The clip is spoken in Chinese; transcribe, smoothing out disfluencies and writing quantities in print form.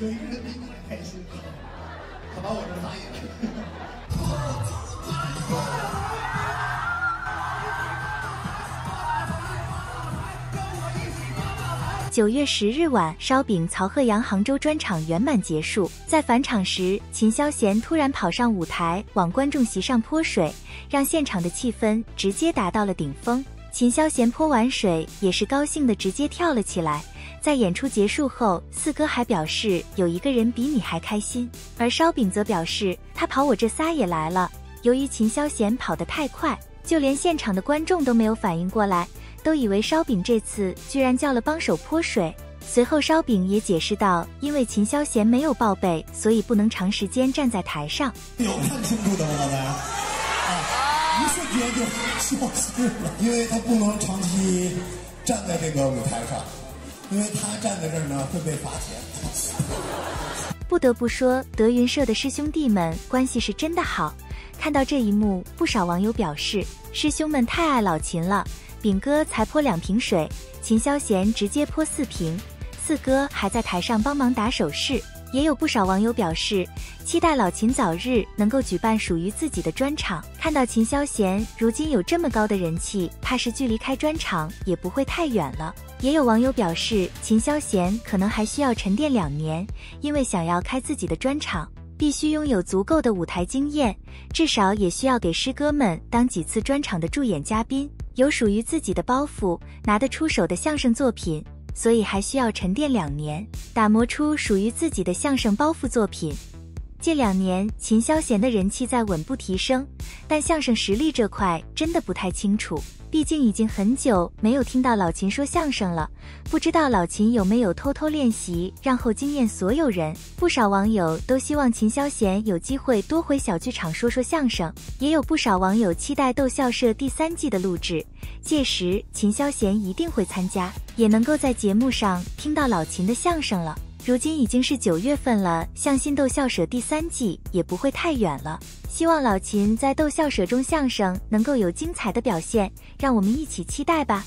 有一个人比我还开心，他把我这打野。9月10日晚，烧饼曹鹤阳杭州专场圆满结束。在返场时，秦霄贤突然跑上舞台，往观众席上泼水，让现场的气氛直接达到了顶峰。秦霄贤泼完水也是高兴的，直接跳了起来。在演出结束后，四哥还表示有一个人比你还开心，而烧饼则表示他跑我这仨也来了。由于秦霄贤跑得太快，就连现场的观众都没有反应过来。 都以为烧饼这次居然叫了帮手泼水。随后，烧饼也解释道，因为秦霄贤没有报备，所以不能长时间站在台上。有看清楚的我们，一瞬间就消失了，因为他不能长期站在这个舞台上，因为他站在这儿呢会被罚钱。不得不说，德云社的师兄弟们关系是真的好。看到这一幕，不少网友表示，师兄们太爱老秦了。 饼哥才泼2瓶水，秦霄贤直接泼4瓶，四哥还在台上帮忙打手势。也有不少网友表示，期待老秦早日能够举办属于自己的专场。看到秦霄贤如今有这么高的人气，怕是距离开专场也不会太远了。也有网友表示，秦霄贤可能还需要沉淀2年，因为想要开自己的专场，必须拥有足够的舞台经验，至少也需要给师哥们当几次专场的助演嘉宾。 有属于自己的包袱，拿得出手的相声作品，所以还需要沉淀2年，打磨出属于自己的相声包袱作品。近2年，秦霄贤的人气在稳步提升，但相声实力这块真的不太清楚，毕竟已经很久没有听到老秦说相声了，不知道老秦有没有偷偷练习，然后惊艳所有人。不少网友都希望秦霄贤有机会多回小剧场说说相声，也有不少网友期待逗笑社第3季的录制，届时秦霄贤一定会参加，也能够在节目上听到老秦的相声了。 如今已经是9月份了，相信《逗笑社》第3季也不会太远了。希望老秦在《逗笑社》中相声能够有精彩的表现，让我们一起期待吧。